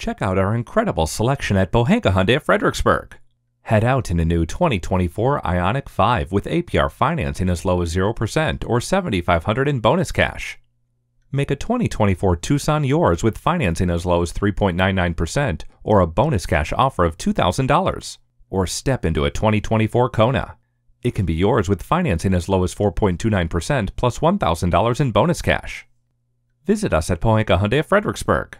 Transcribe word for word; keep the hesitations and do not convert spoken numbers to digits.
Check out our incredible selection at Pohanka Hyundai Fredericksburg. Head out in a new twenty twenty-four Ioniq five with A P R financing as low as zero percent or seven thousand five hundred dollars in bonus cash. Make a twenty twenty-four Tucson yours with financing as low as three point nine nine percent or a bonus cash offer of two thousand dollars. Or step into a twenty twenty-four Kona. It can be yours with financing as low as four point two nine percent plus one thousand dollars in bonus cash. Visit us at Pohanka Hyundai Fredericksburg.